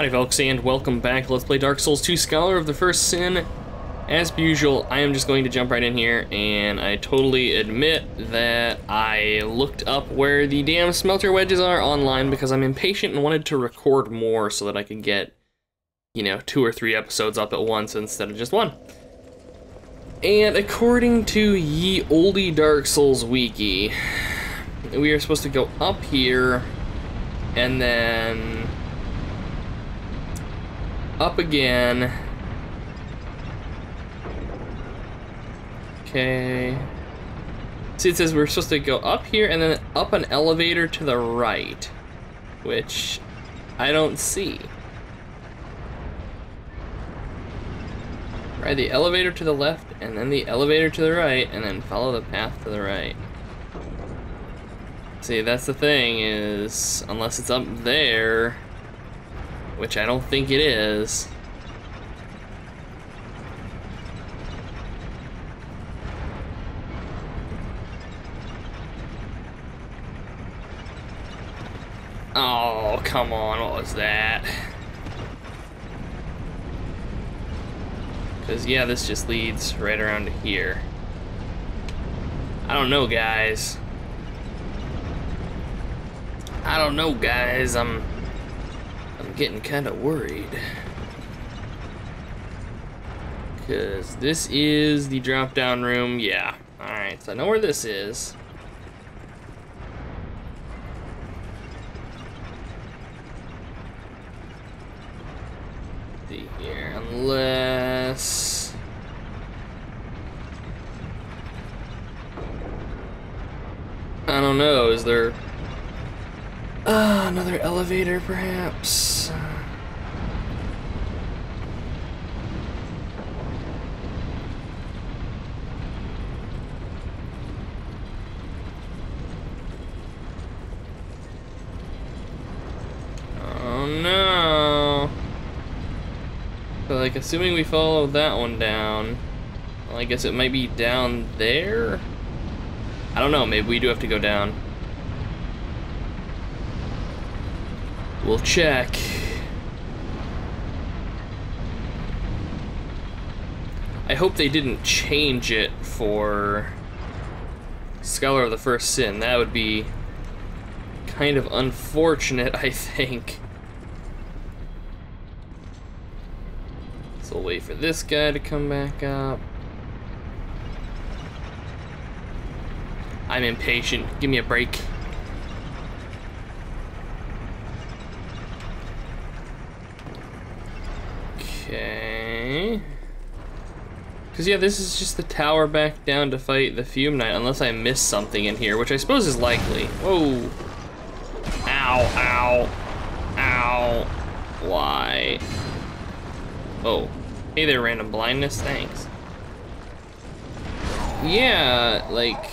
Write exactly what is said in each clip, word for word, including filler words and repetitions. Howdy folks, and welcome back to Let's Play Dark Souls two Scholar of the First Sin. As per usual, I am just going to jump right in here, and I totally admit that I looked up where the damn smelter wedges are online because I'm impatient and wanted to record more so that I could get, you know, two or three episodes up at once instead of just one. And according to ye olde Dark Souls Wiki, we are supposed to go up here and then up again. Okay. See, it says we're supposed to go up here and then up an elevator to the right, which I don't see. Right, the elevator to the left and then the elevator to the right and then follow the path to the right. See, that's the thing is, unless it's up there, which I don't think it is. Oh, come on, what was that? Because, yeah, this just leads right around to here. I don't know, guys. I don't know, guys. I'm... I'm getting kind of worried. Because this is the drop-down room. Yeah. Alright, so I know where this is. See here. Unless... I don't know. Is there... Uh, another elevator, perhaps. Oh no! So, like, assuming we follow that one down, well, I guess it might be down there? I don't know, maybe we do have to go down. We'll check. I hope they didn't change it for Scholar of the First Sin. That would be kind of unfortunate, I think. So we'll wait for this guy to come back up. I'm impatient. Give me a break. Okay. Because, yeah, this is just the tower back down to fight the Fume Knight, unless I missed something in here, which I suppose is likely. Whoa. Ow, ow, ow. Why? Oh. Hey there, random blindness. Thanks. Yeah, like...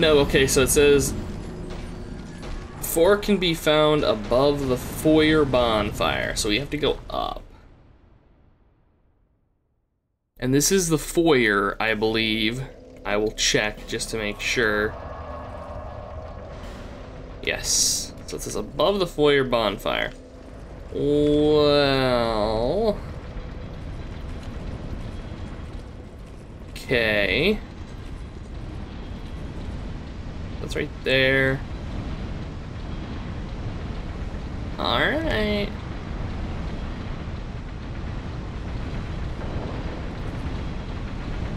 No, okay, so it says... Four can be found above the foyer bonfire, so we have to go up. And this is the foyer, I believe. I will check just to make sure. Yes, so it says above the foyer bonfire. Well... Okay. That's right there. Alright.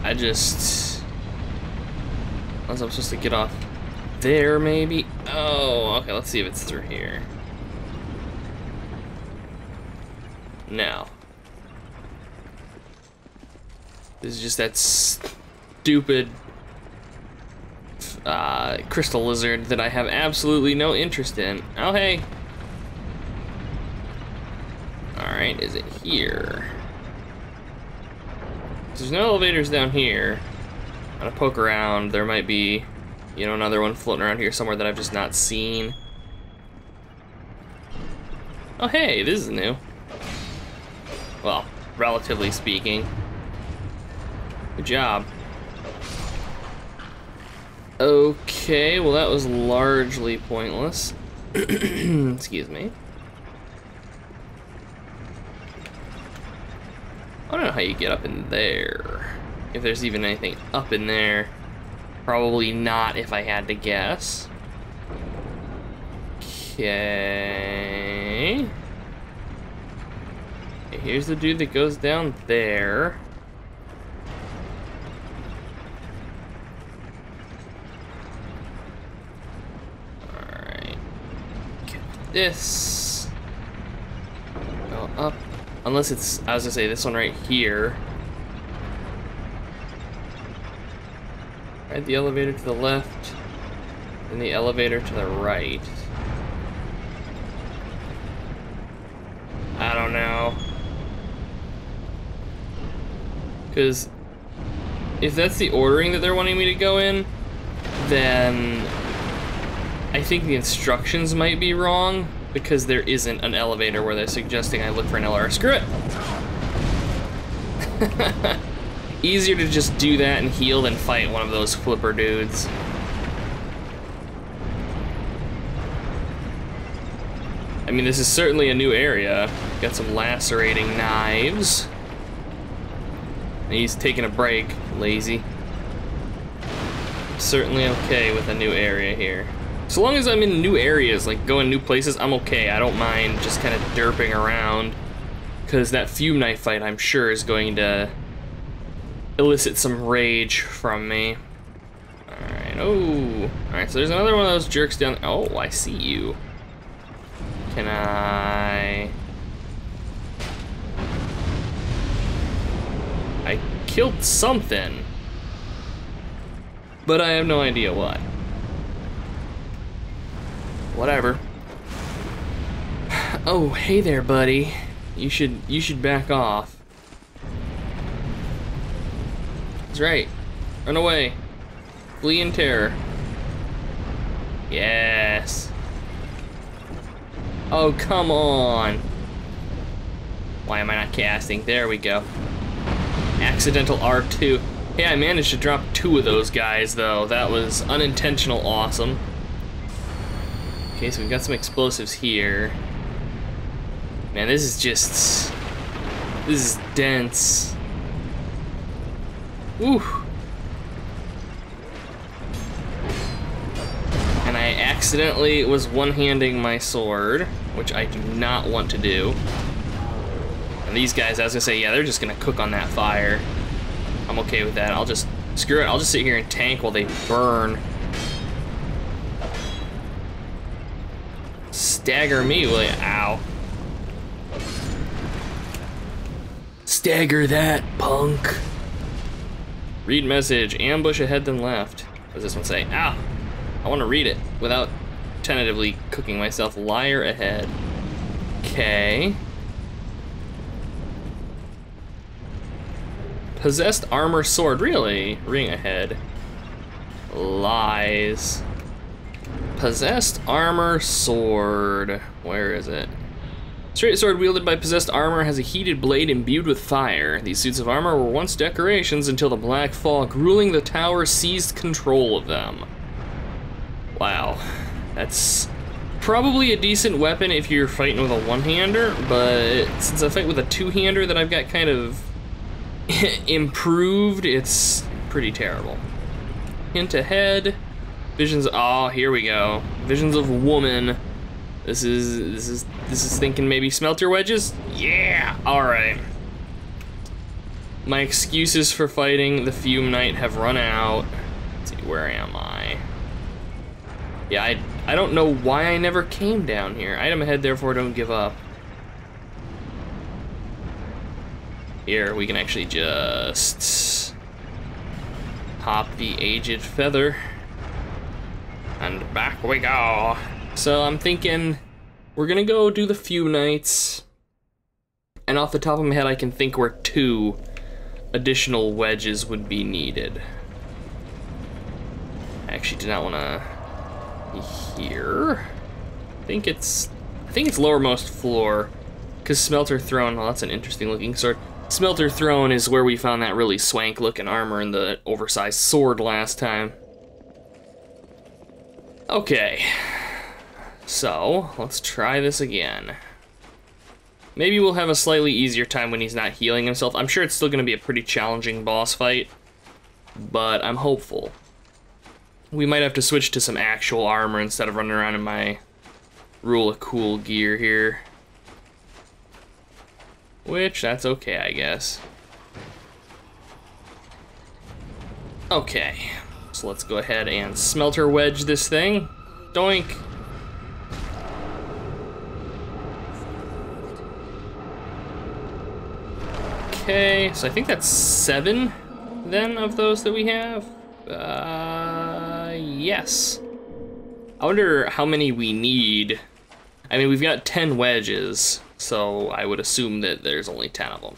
I just... Unless I'm supposed to get off there, maybe? Oh, okay, let's see if it's through here. No. This is just that stupid uh, crystal lizard that I have absolutely no interest in. Oh, hey! Alright, is it here? There's no elevators down here. I'm gonna poke around. There might be, you know, another one floating around here somewhere that I've just not seen. Oh hey, this is new. Well, relatively speaking. Good job. Okay, well that was largely pointless. Excuse me. I don't know how you get up in there. If there's even anything up in there. Probably not, if I had to guess. Okay. Here's the dude that goes down there. Alright. Get this. Go up. Unless it's, I was gonna say, this one right here. Right, the elevator to the left, and the elevator to the right. I don't know. Because if that's the ordering that they're wanting me to go in, then I think the instructions might be wrong, because there isn't an elevator where they're suggesting I look for an L R. Screw it! Easier to just do that and heal than fight one of those flipper dudes. I mean, this is certainly a new area. Got some lacerating knives. And he's taking a break, lazy. I'm certainly okay with a new area here. So long as I'm in new areas, like going new places, I'm okay. I don't mind just kind of derping around. Because that Fume Knight fight, I'm sure, is going to elicit some rage from me. Alright, oh. Alright, so there's another one of those jerks down there. Oh, I see you. Can I... I killed something. But I have no idea what. Whatever. Oh, hey there, buddy. You should, you should back off. That's right. Run away. Flee in terror. Yes. Oh, come on. Why am I not casting? There we go. Accidental R two. Hey, I managed to drop two of those guys, though. That was unintentional awesome. Okay, so we've got some explosives here. Man, this is just... This is dense. Ooh. And I accidentally was one-handing my sword, which I do not want to do. And these guys, I was gonna say, yeah, they're just gonna cook on that fire. I'm okay with that. I'll just, screw it, I'll just sit here and tank while they burn. Stagger me, will ya? Ow. Stagger that, punk. Read message, ambush ahead then left. What does this one say? Ow! I want to read it without tentatively cooking myself. Liar ahead. Okay. Possessed armor sword, really? Ring ahead. Lies. Possessed armor sword. Where is it? Straight sword wielded by possessed armor has a heated blade imbued with fire. These suits of armor were once decorations until the Black Fog ruling the tower seized control of them. Wow. That's probably a decent weapon if you're fighting with a one-hander, but since I fight with a two-hander that I've got kind of improved, it's pretty terrible. Hint ahead. Visions, oh, here we go. Visions of woman. This is, this is, this is thinking maybe smelter wedges? Yeah, all right. My excuses for fighting the Fume Knight have run out. Let's see, where am I? Yeah, I, I don't know why I never came down here. Item ahead, therefore don't give up. Here, we can actually just hop the aged feather. And back we go. So I'm thinking we're gonna go do the Fume Knights, and off the top of my head I can think where two additional wedges would be needed. I actually do not wanna be here. I think it's I think it's lowermost floor, cause Smelter Throne, well, that's an interesting looking sword. Smelter Throne is where we found that really swank looking armor and the oversized sword last time. Okay. So, let's try this again. Maybe we'll have a slightly easier time when he's not healing himself. I'm sure it's still going to be a pretty challenging boss fight, but I'm hopeful. We might have to switch to some actual armor instead of running around in my Rule of Cool gear here. Which, that's okay, I guess. Okay, so let's go ahead and smelter wedge this thing. Doink! Okay, so I think that's seven, then, of those that we have? Uh, yes. I wonder how many we need. I mean, we've got ten wedges, so I would assume that there's only ten of them.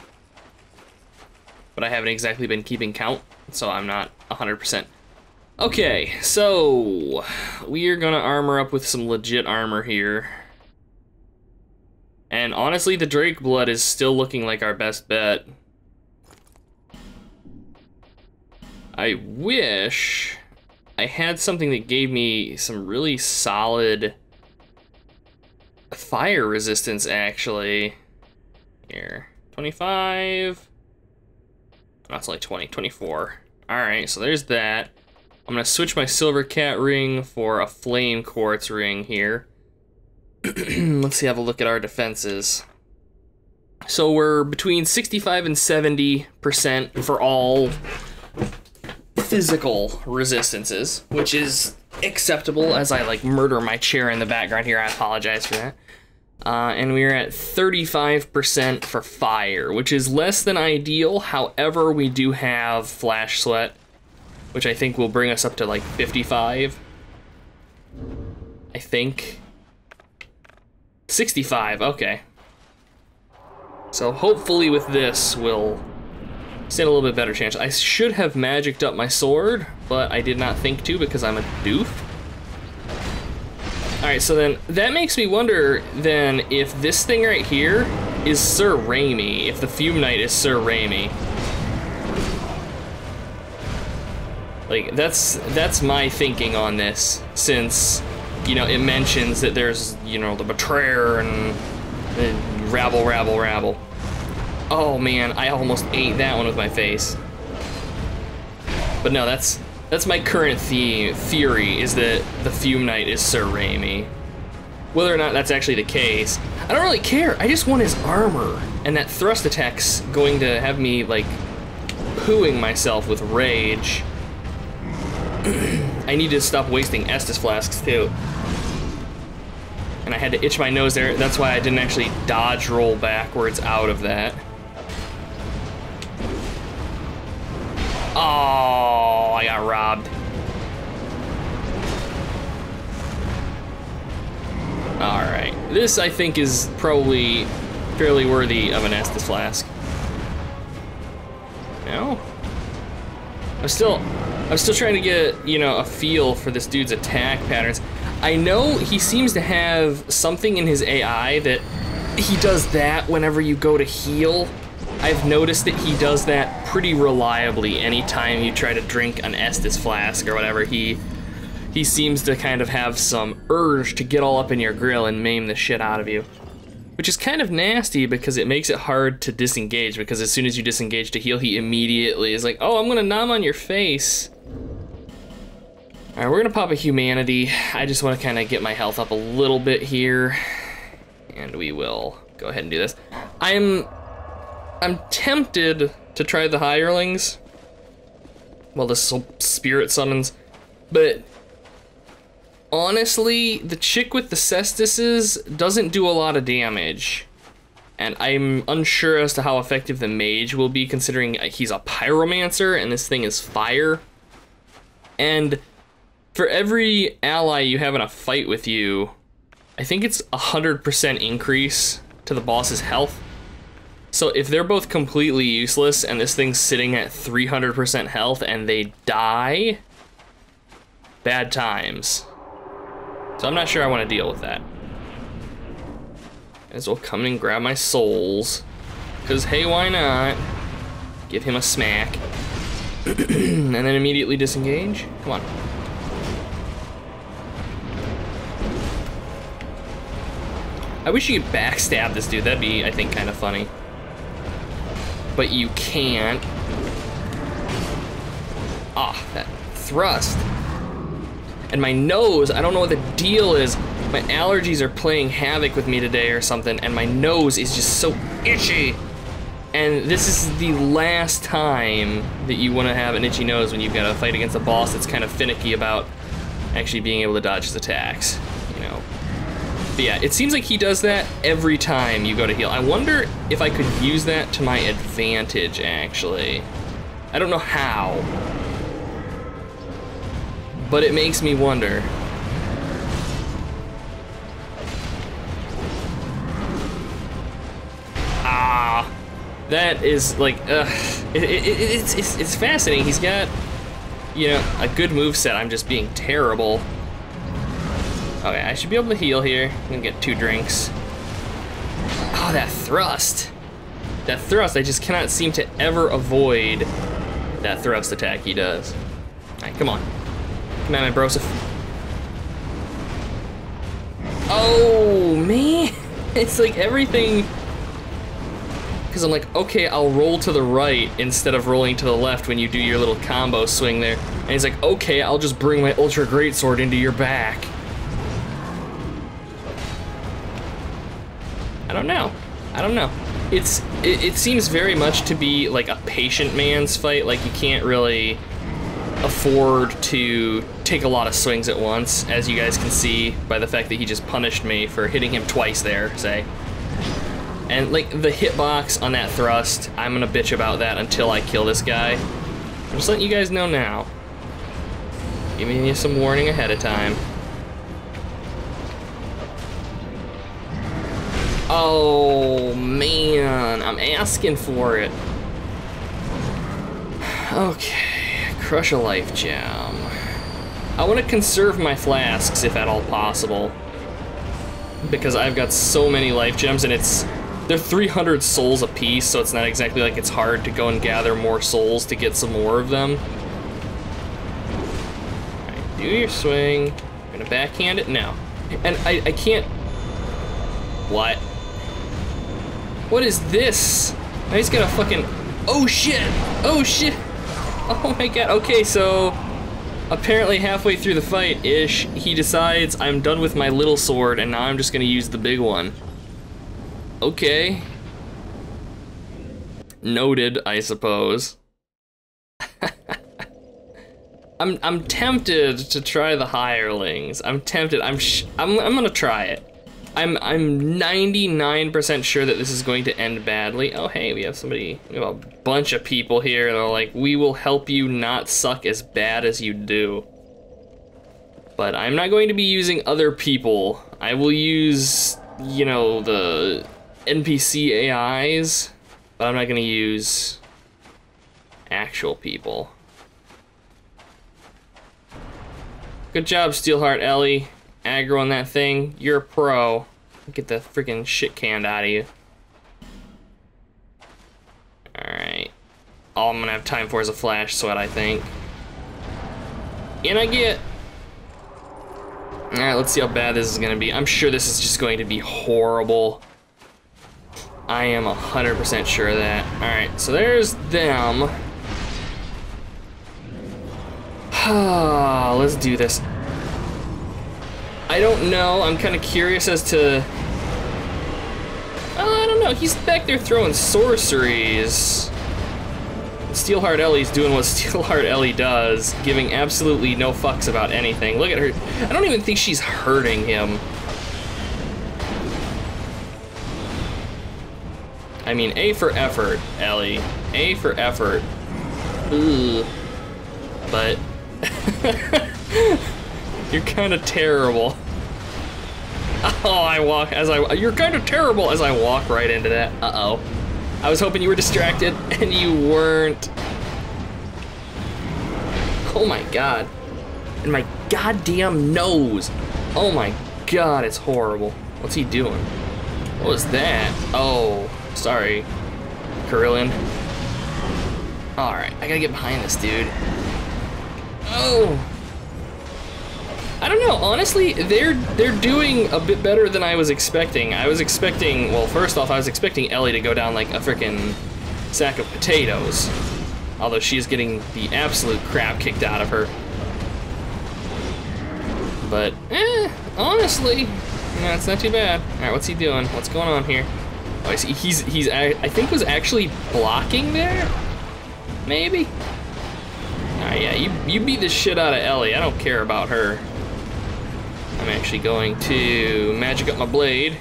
But I haven't exactly been keeping count, so I'm not one hundred percent. Okay, so we are gonna armor up with some legit armor here. And honestly, the Drake Blood is still looking like our best bet. I wish I had something that gave me some really solid fire resistance, actually. Here, twenty-five. That's only twenty, twenty-four. All right, so there's that. I'm gonna switch my Silver Cat ring for a Flame Quartz ring here. Let's see, have a look at our defenses. So we're between sixty-five and seventy percent for all physical resistances, which is acceptable as I like murder my chair in the background here. I apologize for that. Uh, and we're at thirty-five percent for fire, which is less than ideal. However, we do have Flash Sweat, which I think will bring us up to like fifty-five. I think. sixty-five, okay. So hopefully with this we'll stand a little bit better chance. I should have magicked up my sword, but I did not think to because I'm a doof. All right, so then that makes me wonder then if this thing right here is Sir Raimi, if the Fume Knight is Sir Raimi. Like that's that's my thinking on this, since you know, it mentions that there's, you know, the betrayer and, and rabble, rabble, rabble. Oh man, I almost ate that one with my face. But no, that's that's my current the theory is that the Fume Knight is Sir Raimi. Whether or not that's actually the case, I don't really care. I just want his armor, and that thrust attack's going to have me like pooing myself with rage. I need to stop wasting Estus flasks too. And I had to itch my nose there. That's why I didn't actually dodge roll backwards out of that. Oh, I got robbed. All right, this I think is probably fairly worthy of an Estus flask. No? I'm still, I'm still trying to get, you know, a feel for this dude's attack patterns. I know he seems to have something in his A I that he does that whenever you go to heal. I've noticed that he does that pretty reliably anytime you try to drink an Estus flask or whatever. He he seems to kind of have some urge to get all up in your grill and maim the shit out of you. Which is kind of nasty because it makes it hard to disengage, because as soon as you disengage to heal, he immediately is like, oh, I'm gonna nom on your face. All right, we're gonna pop a humanity. I just wanna kinda get my health up a little bit here, and we will go ahead and do this. I'm, I'm tempted to try the Hirelings. Well, the Spirit Summons, but honestly, the chick with the cestises doesn't do a lot of damage, and I'm unsure as to how effective the mage will be considering he's a pyromancer and this thing is fire. And for every ally you have in a fight with you, I think it's a hundred percent increase to the boss's health. So if they're both completely useless and this thing's sitting at three hundred percent health and they die, bad times. So I'm not sure I want to deal with that. Might as well come in and grab my souls, because hey, why not? Give him a smack. And then immediately disengage. Come on. I wish you could backstab this dude. That'd be, I think, kind of funny. But you can't. Ah, that thrust. And my nose, I don't know what the deal is. My allergies are playing havoc with me today or something, and my nose is just so itchy. And this is the last time that you want to have an itchy nose when you've got to fight against a boss that's kind of finicky about actually being able to dodge his attacks, you know. But yeah, it seems like he does that every time you go to heal. I wonder if I could use that to my advantage, actually. I don't know how, but it makes me wonder. Ah, that is like, uh, it, it, it, it's, it's it's fascinating. He's got, you know, a good moveset. I'm just being terrible. Okay, I should be able to heal here. I'm gonna get two drinks. Oh, that thrust. That thrust, I just cannot seem to ever avoid that thrust attack he does. All right, come on. Come on, Ambrosif. Oh, man. It's like everything. Because I'm like, okay, I'll roll to the right instead of rolling to the left when you do your little combo swing there. And he's like, okay, I'll just bring my Ultra Greatsword into your back. I don't know. I don't know. It's it, it seems very much to be like a patient man's fight. Like, you can't really afford to take a lot of swings at once, as you guys can see by the fact that he just punished me for hitting him twice there, say. And like the hitbox on that thrust, I'm gonna bitch about that until I kill this guy. I'm just letting you guys know now. Giving you some warning ahead of time. Oh man, I'm asking for it. Okay. Crush a life gem. I want to conserve my flasks if at all possible, because I've got so many life gems, and it's they're three hundred souls a piece, so it's not exactly like it's hard to go and gather more souls to get some more of them. All right, do your swing. I'm gonna backhand it now, and I I can't. What? What is this? I just gotta fucking. Oh shit! Oh shit! Oh my god, okay, so apparently halfway through the fight-ish, he decides I'm done with my little sword and now I'm just gonna use the big one. Okay. Noted, I suppose. I'm I'm tempted to try the hirelings. I'm tempted, I'm sh I'm, I'm gonna try it. I'm I'm ninety-nine percent sure that this is going to end badly. Oh hey, we have somebody, we have a bunch of people here, and they're like, we will help you not suck as bad as you do. But I'm not going to be using other people. I will use, you know, the N P C A Is, but I'm not gonna use actual people. Good job, Steelheart Ellie. Aggro on that thing, you're a pro. Get the freaking shit canned out of you. Alright. All I'm gonna have time for is a flash sweat, I think. And I get. Alright, let's see how bad this is gonna be. I'm sure this is just going to be horrible. I am one hundred percent sure of that. Alright, so there's them. Let's do this. I don't know, I'm kind of curious as to... Well, I don't know, he's back there throwing sorceries. Steelheart Ellie's doing what Steelheart Ellie does, giving absolutely no fucks about anything. Look at her, I don't even think she's hurting him. I mean, A for effort, Ellie. A for effort. Ooh. But... You're kind of terrible. Oh, I walk as I. You're kind of terrible as I walk right into that. Uh oh. I was hoping you were distracted, and you weren't. Oh my god. And my goddamn nose. Oh my god, it's horrible. What's he doing? What was that? Oh, sorry, Carillion. All right, I gotta get behind this dude. Oh. I don't know, honestly, they're they're doing a bit better than I was expecting. I was expecting, well, first off, I was expecting Ellie to go down like a frickin' sack of potatoes. Although she is getting the absolute crap kicked out of her. But, eh, honestly, no, it's not too bad. All right, what's he doing? What's going on here? Oh, I see, he's, he's, I think was actually blocking there? Maybe? All right, yeah, you, you beat the shit out of Ellie. I don't care about her. I'm actually going to magic up my blade.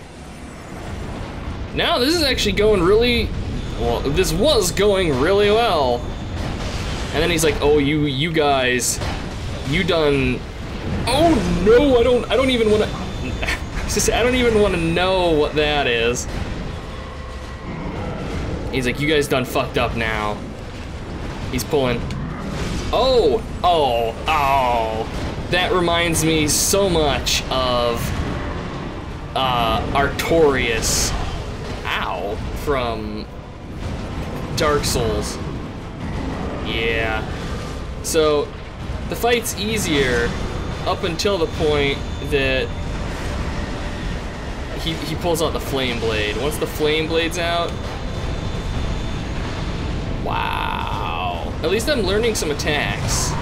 Now this is actually going really, well, this was going really well. And then he's like, oh, you you guys, you done, oh no, I don't, I don't even wanna, I don't even wanna know what that is. He's like, you guys done fucked up now. He's pulling, oh, oh, oh. That reminds me so much of uh, Artorias, ow, from Dark Souls. Yeah. So the fight's easier up until the point that he, he pulls out the flame blade. Once the flame blade's out, wow. At least I'm learning some attacks.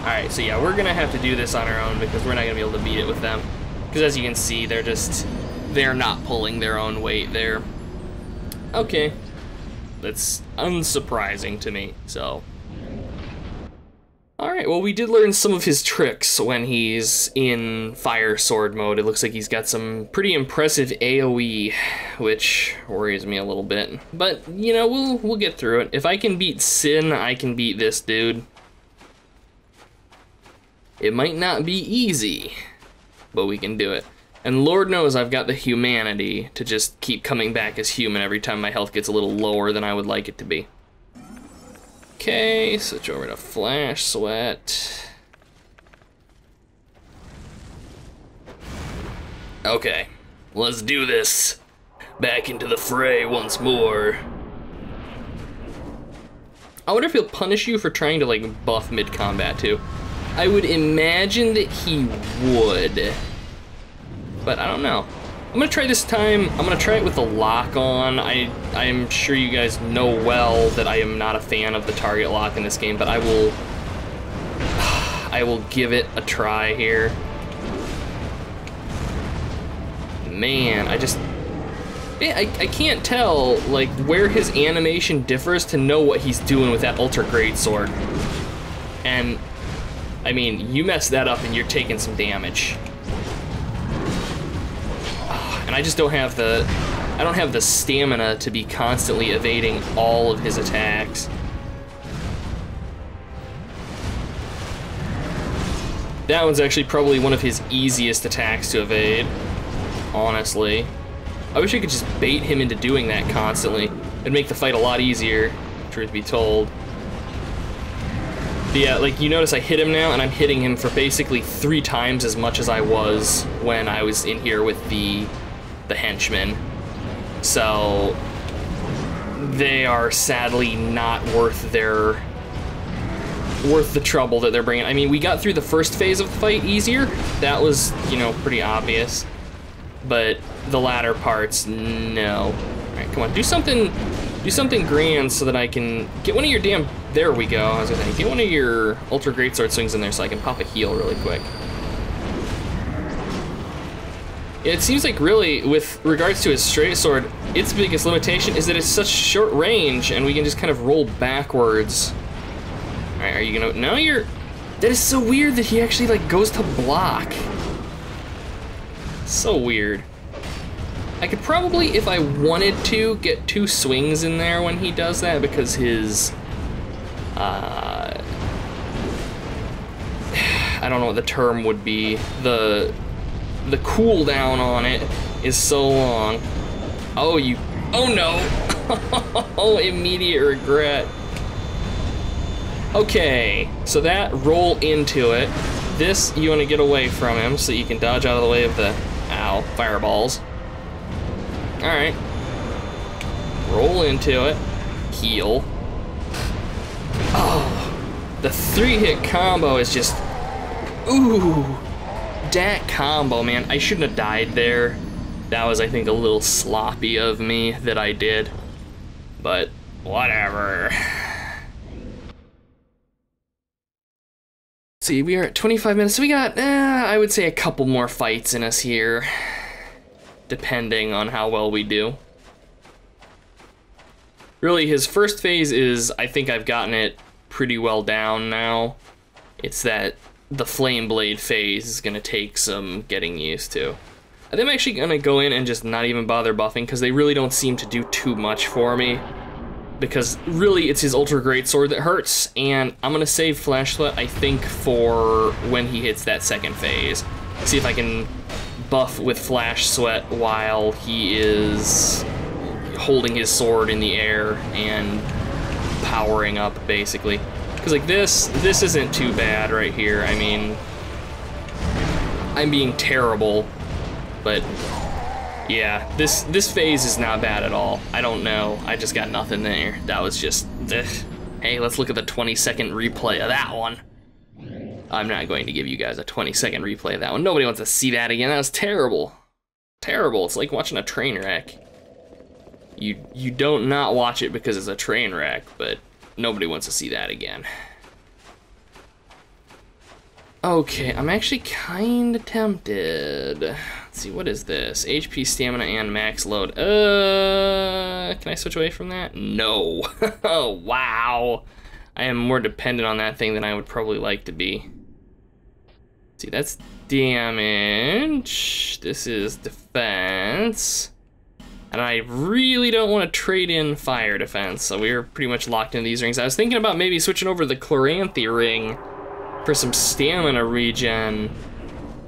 Alright, so yeah, we're gonna have to do this on our own because we're not gonna be able to beat it with them. Because as you can see, they're just, they're not pulling their own weight there. Okay. That's unsurprising to me, so. Alright, well, we did learn some of his tricks when he's in fire sword mode. It looks like he's got some pretty impressive A O E, which worries me a little bit. But, you know, we'll, we'll get through it. If I can beat Sin, I can beat this dude. It might not be easy, but we can do it. And Lord knows I've got the humanity to just keep coming back as human every time my health gets a little lower than I would like it to be. Okay, switch over to Flash Sweat. Okay, let's do this. Back into the fray once more. I wonder if he'll punish you for trying to like buff mid-combat too. I would imagine that he would, but I don't know. I'm gonna try this time, I'm gonna try it with the lock on. I, I'm sure you guys know well that I am not a fan of the target lock in this game, but I will, I will give it a try here. Man, I just, I, I can't tell like where his animation differs to know what he's doing with that Ultra Greatsword. And I mean, you mess that up and you're taking some damage. And I just don't have the, I don't have the stamina to be constantly evading all of his attacks. That one's actually probably one of his easiest attacks to evade, honestly. I wish I could just bait him into doing that constantly. It'd make the fight a lot easier, truth be told. But yeah, like you notice I hit him now and I'm hitting him for basically three times as much as I was when I was in here with the the henchmen. So they are sadly not worth their worth the trouble that they're bringing. I mean, we got through the first phase of the fight easier. That was, you know, pretty obvious. But the latter parts, no. All right, come on, do something do something grand so that I can get one of your damn, there we go, I was gonna say, get one of your Ultra Greatsword swings in there so I can pop a heal really quick. It seems like really, with regards to his straight sword, its biggest limitation is that it's such short range and we can just kind of roll backwards. All right, are you gonna, now you're, that is so weird that he actually like goes to block. So weird. I could probably, if I wanted to, get two swings in there when he does that because his, uh, I don't know what the term would be. The, the cooldown on it is so long. Oh, you, oh no. Oh, immediate regret. Okay, so that roll into it. This, you wanna get away from him so you can dodge out of the way of the, ow, fireballs. All right, roll into it, heal. Oh, the three hit combo is just, ooh. that combo, man, I shouldn't have died there. That was, I think, a little sloppy of me that I did, but whatever. Let's see, we are at twenty-five minutes, so we got, eh, I would say a couple more fights in us here, depending on how well we do. Really, his first phase is, I think I've gotten it pretty well down now. It's that the flame blade phase is gonna take some getting used to. I think I'm actually gonna go in and just not even bother buffing, because they really don't seem to do too much for me. Because really, it's his ultra great sword that hurts, and I'm gonna save Flashlight, I think, for when he hits that second phase. See if I can buff with Flash Sweat while he is holding his sword in the air and powering up, basically. Because, like, this, this isn't too bad right here. I mean, I'm being terrible, but yeah, this this phase is not bad at all. I don't know, I just got nothing there. That was just, ugh. Hey, let's look at the twenty second replay of that one. I'm not going to give you guys a twenty second replay of that one. Nobody wants to see that again. That was terrible. Terrible, it's like watching a train wreck. You, you don't not watch it because it's a train wreck, but nobody wants to see that again. Okay, I'm actually kind of tempted. Let's see, what is this? H P, stamina, and max load. Uh, can I switch away from that? No. Oh, wow. I am more dependent on that thing than I would probably like to be. Let's see, that's damage. This is defense. And I really don't want to trade in fire defense, so we're pretty much locked into these rings. I was thinking about maybe switching over to the Chloranthe ring for some stamina regen,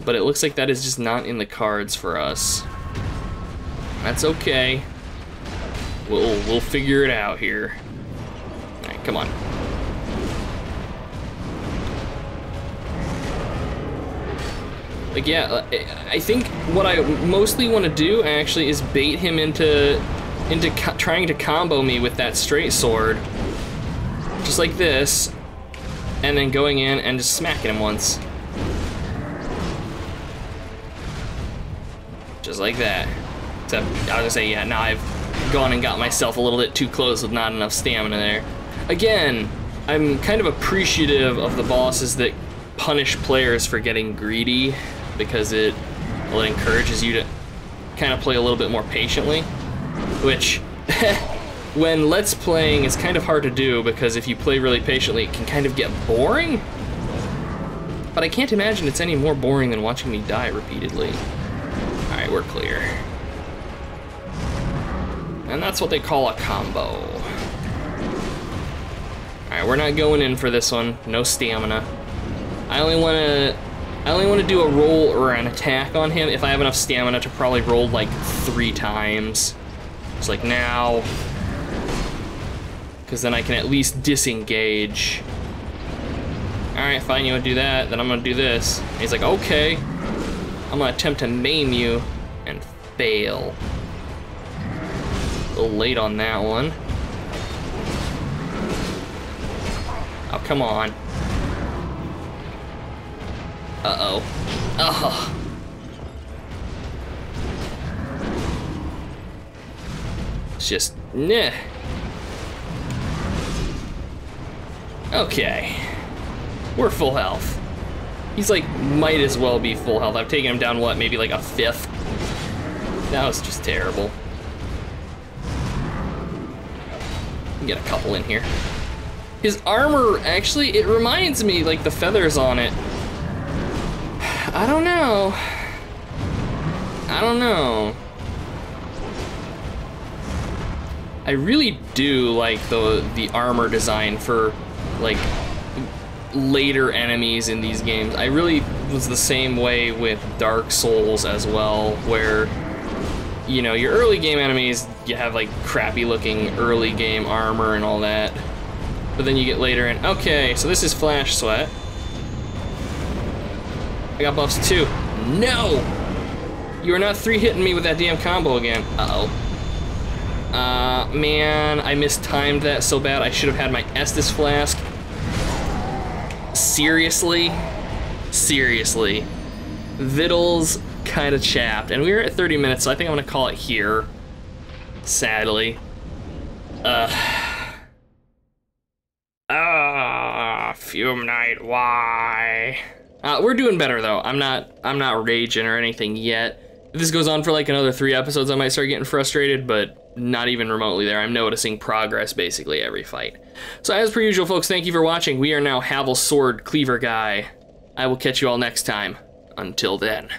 but it looks like that is just not in the cards for us. That's okay. We'll we'll figure it out here. All right, come on. Like, yeah, I think what I mostly want to do actually is bait him into into co trying to combo me with that straight sword, just like this, and then going in and just smacking him once, just like that. Except I was gonna say, yeah, now I've gone and got myself a little bit too close with not enough stamina there. Again, I'm kind of appreciative of the bosses that punish players for getting greedy, because it, well, it encourages you to kind of play a little bit more patiently, which when Let's Playing is kind of hard to do, because if you play really patiently it can kind of get boring, but I can't imagine it's any more boring than watching me die repeatedly. Alright, we're clear. And that's what they call a combo. Alright, we're not going in for this one, no stamina. I only want to I only want to do a roll or an attack on him if I have enough stamina to probably roll like three times. It's like now, because then I can at least disengage. All right, fine, you want to do that, then I'm gonna do this. And he's like, okay, I'm gonna attempt to maim you and fail. A little late on that one. Oh, come on. Uh-oh. Oh. It's just, nah. Okay. We're full health. He's like, might as well be full health. I've taken him down, what, maybe like a fifth? That was just terrible. Get a couple in here. His armor, actually, it reminds me, like, the feathers on it. I don't know. I don't know. I really do like the the armor design for like later enemies in these games. I really was the same way with Dark Souls as well, where, you know, your early game enemies, you have like crappy looking early game armor and all that, but then you get later and okay, so this is Flash Sweat. I got buffs too. No! You are not three hitting me with that damn combo again. Uh-oh. Uh, man, I mistimed that so bad. I should have had my Estus Flask. Seriously? Seriously. Vittles kind of chapped, and we were at thirty minutes, so I think I'm gonna call it here, sadly. Uh, uh Fume Knight, why? Uh, we're doing better though. I'm not I'm not raging or anything yet. If this goes on for like another three episodes, I might start getting frustrated, but not even remotely there. I'm noticing progress basically every fight. So as per usual, folks, thank you for watching. We are now Havel Sword Cleaver Guy. I will catch you all next time. Until then.